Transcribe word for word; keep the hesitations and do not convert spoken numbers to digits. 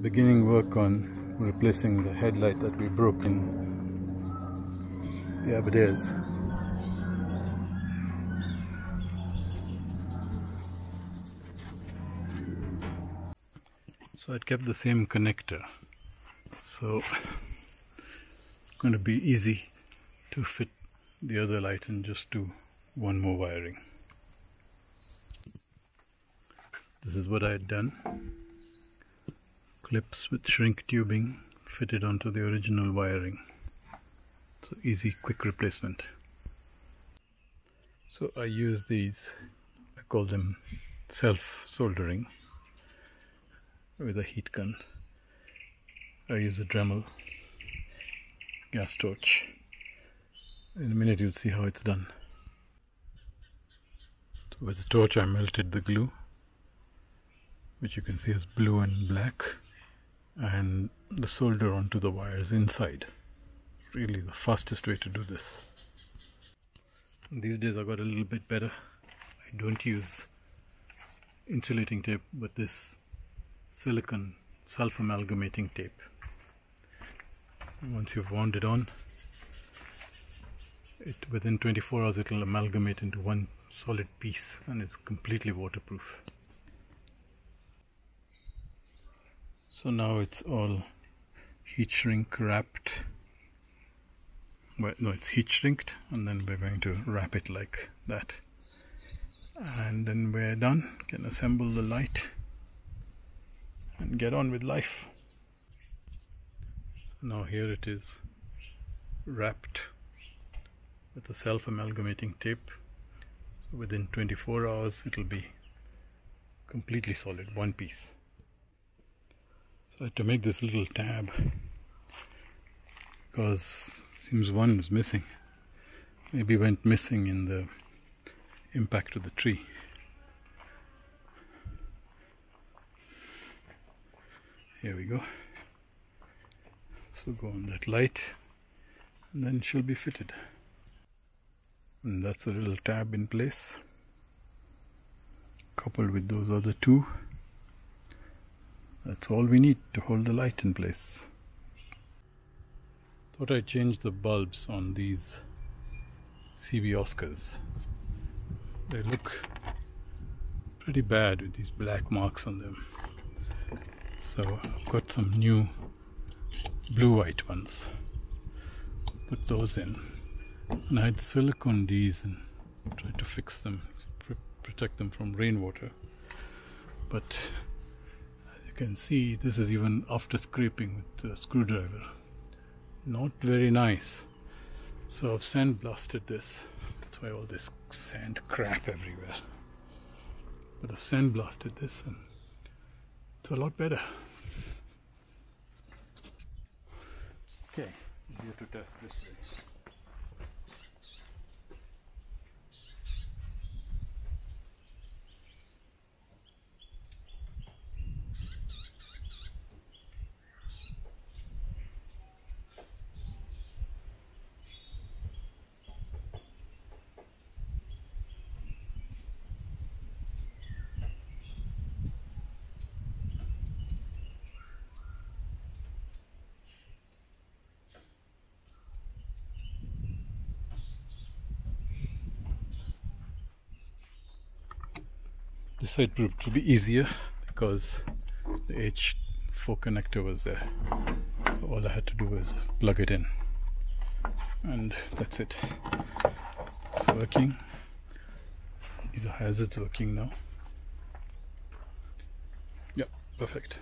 beginning work on replacing the headlight that we broke in the Aberdares. So I kept the same connector, so it's going to be easy to fit the other light and just do one more wiring. This is what I had done. Clips with shrink tubing fitted onto the original wiring. So easy, quick replacement. So I use these, I call them self-soldering, with a heat gun. I use a Dremel gas torch. In a minute you'll see how it's done. So with the torch I melted the glue, which you can see is blue and black, and the solder onto the wires inside. Really the fastest way to do this. These days I got a little bit better. I don't use insulating tape but this silicon self-amalgamating tape. Once you've wound it on, it within twenty-four hours it will amalgamate into one solid piece and it's completely waterproof. So now it's all heat shrink wrapped. Well, no, it's heat shrinked and then we're going to wrap it like that. And then we're done. You can assemble the light and get on with life. So now here it is wrapped with a self-amalgamating tape. So within twenty-four hours it will be completely solid, one piece. So I had to make this little tab because it seems one is missing. Maybe went missing in the impact of the tree. Here we go. So go on that light and then she'll be fitted. And that's a little tab in place, coupled with those other two. That's all we need to hold the light in place. Thought I'd change the bulbs on these C B Oscars. They look pretty bad with these black marks on them. So I've got some new blue-white ones, put those in, and I had silicone these and tried to fix them, pr protect them from rainwater, but as you can see this is even after scraping with the screwdriver, not very nice. So I've sandblasted this, that's why all this sand crap everywhere, but I've sandblasted this and it's a lot better. Okay, I'm here to test this . This side proved to be easier because the H four connector was there, so all I had to do was plug it in and that's it. It's working. These are hazards working now. Yep, perfect.